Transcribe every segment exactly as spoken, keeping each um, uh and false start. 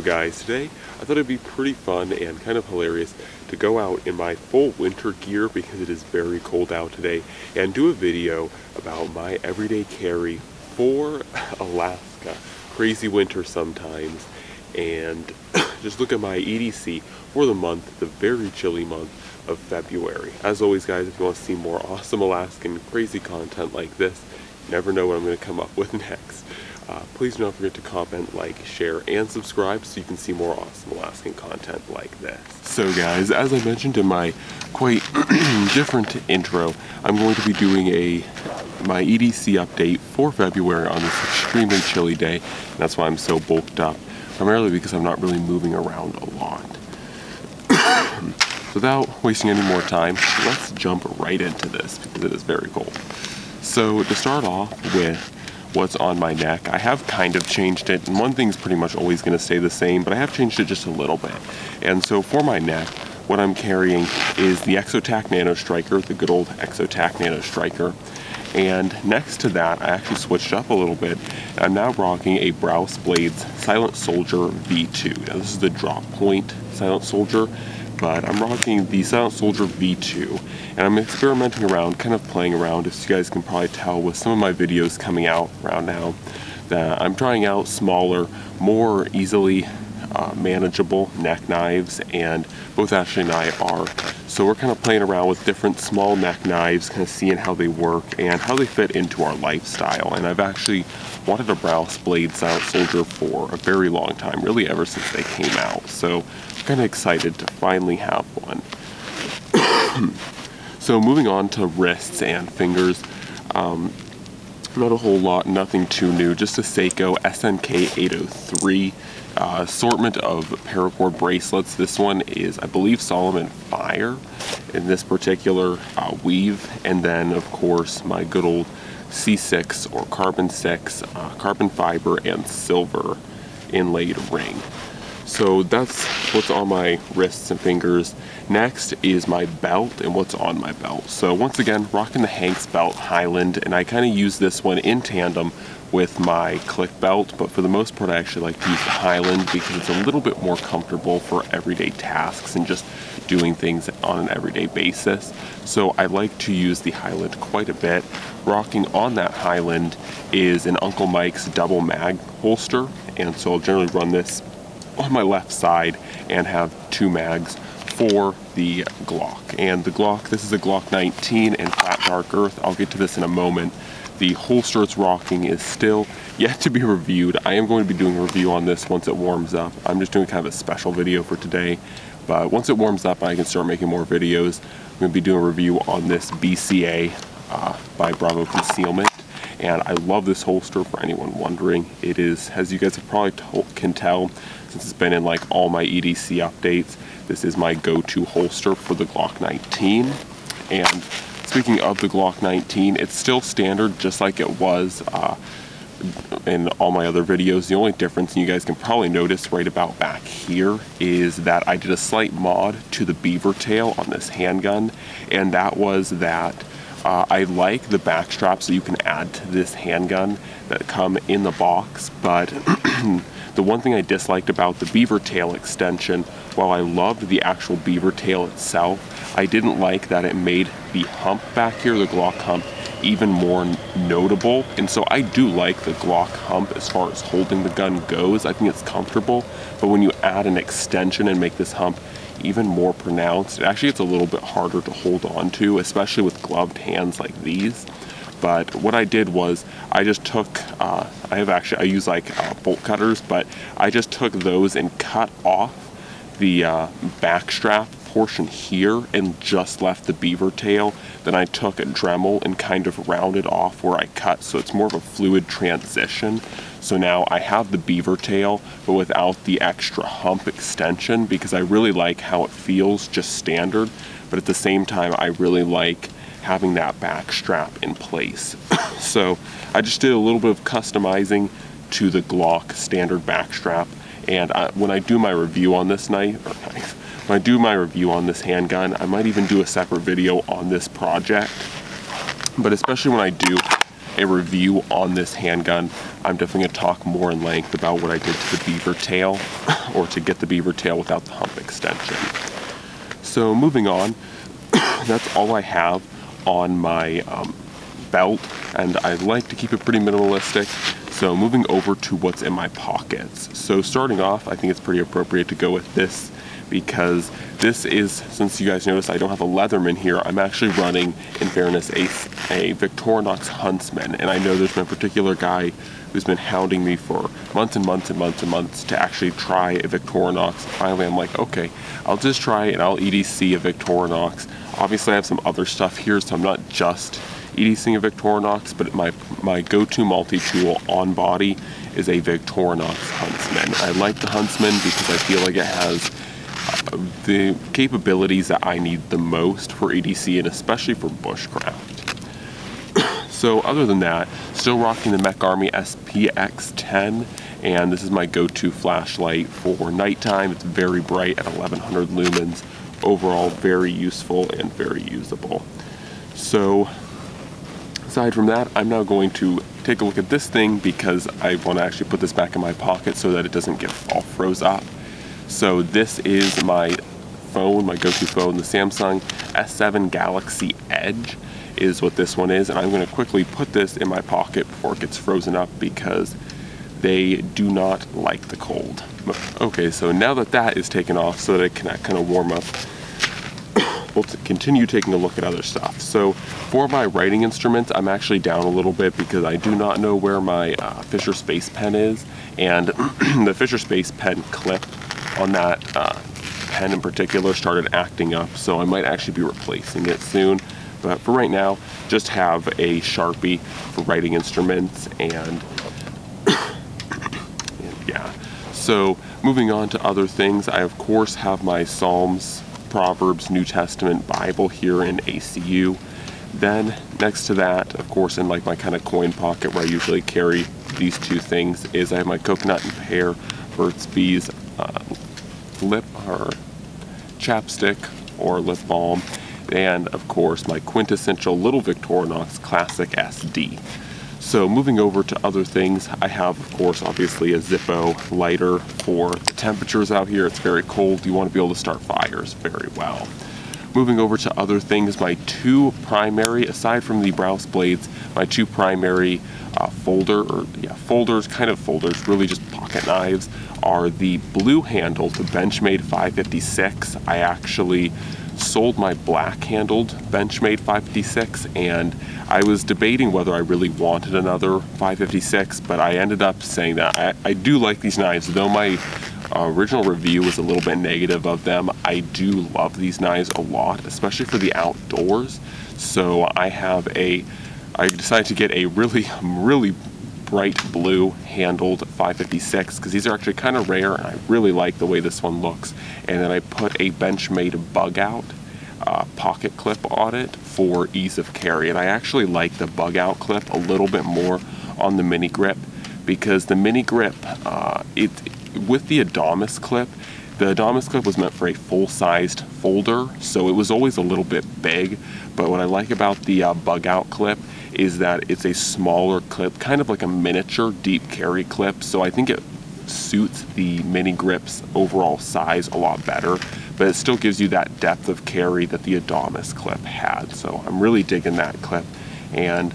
So guys, today I thought it'd be pretty fun and kind of hilarious to go out in my full winter gear because it is very cold out today and do a video about my everyday carry for Alaska. Crazy winter sometimes, and just look at my E D C for the month, the very chilly month of February. As always guys, if you want to see more awesome Alaskan crazy content like this, you never know what I'm going to come up with next. Uh, please don't forget to comment, like, share, and subscribe so you can see more awesome Alaskan content like this. So guys, as I mentioned in my quite different intro, I'm going to be doing a my E D C update for February on this extremely chilly day. And that's why I'm so bulked up, primarily because I'm not really moving around a lot. Without wasting any more time, let's jump right into this because it is very cold. So to start off with what's on my neck, I have kind of changed it, and one thing's pretty much always going to stay the same, but I have changed it just a little bit. And so for my neck, what I'm carrying is the Exotac Nano Striker, the good old Exotac Nano Striker. And next to that, I actually switched up a little bit. I'm now rocking a Browse Blades Silent Soldier V two. Now this is the drop point Silent Soldier, but I'm rocking the Silent Soldier V two, and I'm experimenting around, kind of playing around, as you guys can probably tell with some of my videos coming out around now, that I'm trying out smaller, more easily uh, manageable neck knives, and both Ashley and I are. So we're kind of playing around with different small neck knives, kind of seeing how they work and how they fit into our lifestyle. And I've actually wanted a Browse Blade Silent Soldier for a very long time, really ever since they came out. So I'm kind of excited to finally have one. So moving on to wrists and fingers, um, not a whole lot, nothing too new, just a Seiko S N K eight oh three. Uh, assortment of paracord bracelets. This one is, I believe, Solomon Fire in this particular uh, weave, and then of course my good old C six or carbon six, uh, carbon fiber and silver inlaid ring. So that's what's on my wrists and fingers. Next is my belt and what's on my belt. So once again, rocking the Hank's Belt Highland, and I kind of use this one in tandem with my click belt, but for the most part I actually like to use the Highland because it's a little bit more comfortable for everyday tasks and just doing things on an everyday basis. So I like to use the Highland quite a bit. Rocking on that Highland is an Uncle Mike's double mag holster, and so I'll generally run this on my left side and have two mags for the Glock. And the Glock, this is a Glock nineteen in Flat Dark Earth. I'll get to this in a moment. The holster it's rocking is still yet to be reviewed. I am going to be doing a review on this once it warms up. I'm just doing kind of a special video for today, but once it warms up and I can start making more videos, I'm going to be doing a review on this B C A uh, by Bravo Concealment. And I love this holster, for anyone wondering. It is, as you guys have probably told, can tell, since it's been in like all my E D C updates, this is my go-to holster for the Glock nineteen. And speaking of the Glock nineteen, it's still standard just like it was uh, in all my other videos. The only difference, and you guys can probably notice right about back here, is that I did a slight mod to the beaver tail on this handgun, and that was that uh, I like the back straps that you can add to this handgun that come in the box, but the one thing I disliked about the beaver tail extension, while I loved the actual beaver tail itself, I didn't like that it made the hump back here, the Glock hump, even more notable. And so I do like the Glock hump as far as holding the gun goes. I think it's comfortable, but when you add an extension and make this hump even more pronounced, it actually gets a little bit harder to hold on to, especially with gloved hands like these. But what I did was I just took, uh, I have actually, I use like uh, bolt cutters, but I just took those and cut off the uh, back strap portion here and just left the beaver tail. Then I took a Dremel and kind of rounded off where I cut, so it's more of a fluid transition. So now I have the beaver tail, but without the extra hump extension, because I really like how it feels just standard, but at the same time I really like having that back strap in place. So I just did a little bit of customizing to the Glock standard back strap, and I, when I do my review on this knife, or knife, when I do my review on this handgun, I might even do a separate video on this project, but especially when I do a review on this handgun. I'm definitely going to talk more in length about what I did to the beaver tail, or to get the beaver tail without the hump extension. So moving on, that's all I have on my um, belt, and I like to keep it pretty minimalistic. So moving over to what's in my pockets. So starting off, I think it's pretty appropriate to go with this, because this is, since you guys noticed I don't have a Leatherman here, I'm actually running, in fairness, a, a Victorinox Huntsman. And I know there's been a particular guy who's been hounding me for months and months and months and months to actually try a Victorinox. Finally, I'm like, okay, I'll just try it and I'll E D C a Victorinox. Obviously, I have some other stuff here, so I'm not just EDCing a Victorinox, but my, my go-to multi-tool on body is a Victorinox Huntsman. I like the Huntsman because I feel like it has the capabilities that I need the most for E D C, and especially for bushcraft. So other than that, still rocking the MecArmy S P X ten, and this is my go-to flashlight for nighttime. It's very bright at eleven hundred lumens. Overall, very useful and very usable. So aside from that, I'm now going to take a look at this thing, because I want to actually put this back in my pocket so that it doesn't get all froze up. So this is my phone, my go-to phone, the Samsung S seven Galaxy Edge is what this one is. And I'm going to quickly put this in my pocket before it gets frozen up, because they do not like the cold. Okay, so now that that is taken off so that it can kind of warm up, we'll continue taking a look at other stuff. So for my writing instruments, I'm actually down a little bit because I do not know where my uh, Fisher Space Pen is. And the Fisher Space Pen clip on that uh, pen in particular started acting up, so I might actually be replacing it soon. But for right now, just have a Sharpie for writing instruments, and, and yeah. So moving on to other things, I of course have my Psalms, Proverbs, New Testament, Bible here in A C U. Then next to that, of course, in like my kind of coin pocket where I usually carry these two things, is I have my coconut and pear Burt's Bees Uh, lip or chapstick or lip balm, and of course my quintessential little Victorinox Classic S D. So moving over to other things, I have of course obviously a Zippo lighter for the temperatures out here. It's very cold, you want to be able to start fires very well. Moving over to other things, my two primary, aside from the Browse Blades, my two primary Uh, folder or yeah folders kind of folders really just pocket knives are the blue handled Benchmade five fifty-six. I actually sold my black handled Benchmade five fifty-six, and I was debating whether I really wanted another five fifty-six, but I ended up saying that I, I do like these knives. Though my uh, original review was a little bit negative of them, I do love these knives a lot, especially for the outdoors. So I have a I decided to get a really, really bright blue handled five fifty-six, because these are actually kind of rare and I really like the way this one looks. And then I put a Benchmade Bug Out uh, pocket clip on it for ease of carry. And I actually like the Bug Out clip a little bit more on the mini grip, because the mini grip, uh, it with the Adomus clip, the Adomus clip was meant for a full-sized folder, so it was always a little bit big. But what I like about the uh, Bug Out clip is that it's a smaller clip, kind of like a miniature deep carry clip, so I think it suits the mini grip's overall size a lot better, but it still gives you that depth of carry that the Adomus clip had. So I'm really digging that clip, and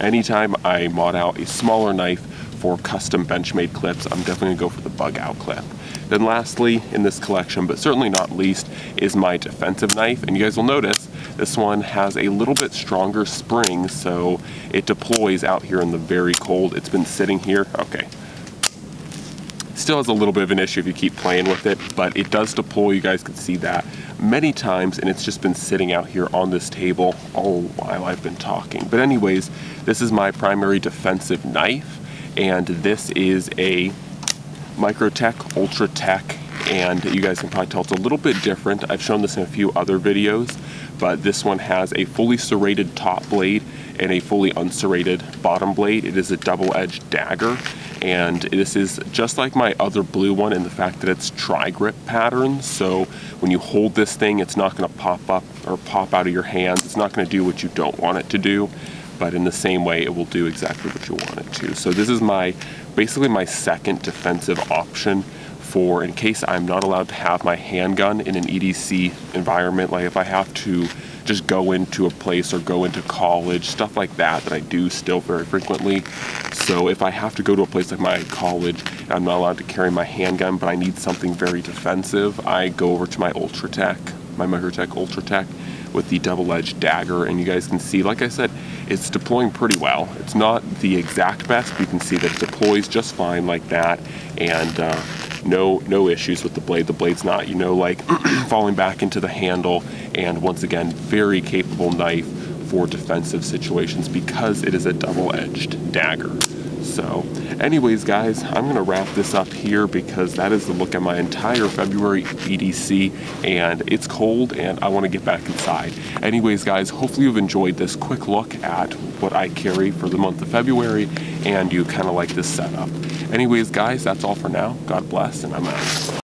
anytime I mod out a smaller knife for custom Benchmade clips, I'm definitely going to go for the Bug Out clip. Then lastly in this collection, but certainly not least, is my defensive knife. And you guys will notice this one has a little bit stronger spring, so it deploys out here in the very cold. It's been sitting here, okay. Still has a little bit of an issue if you keep playing with it, but it does deploy, you guys can see that many times, and it's just been sitting out here on this table all while I've been talking. But anyways, this is my primary defensive knife, and this is a Microtech UltraTech, and you guys can probably tell it's a little bit different. I've shown this in a few other videos, but this one has a fully serrated top blade and a fully unserrated bottom blade. It is a double-edged dagger, and this is just like my other blue one in the fact that it's tri-grip pattern. So when you hold this thing, it's not going to pop up or pop out of your hands. It's not going to do what you don't want it to do. but in the same way, it will do exactly what you want it to. So this is my, basically my second defensive option for in case I'm not allowed to have my handgun in an E D C environment, like if I have to just go into a place or go into college, stuff like that, that I do still very frequently. So if I have to go to a place like my college, and I'm not allowed to carry my handgun, but I need something very defensive, I go over to my UltraTech, my Microtech UltraTech, with the double-edged dagger, and you guys can see, like I said, it's deploying pretty well. It's not the exact best, but you can see that it deploys just fine like that, and uh, no no issues with the blade. The blade's not, you know, like falling back into the handle, and once again, very capable knife for defensive situations because it is a double-edged dagger. So anyways, guys, I'm gonna wrap this up here because that is the look at my entire February E D C, and it's cold and I want to get back inside. Anyways, guys, hopefully you've enjoyed this quick look at what I carry for the month of February and you kind of like this setup. Anyways, guys, that's all for now. God bless, and I'm out.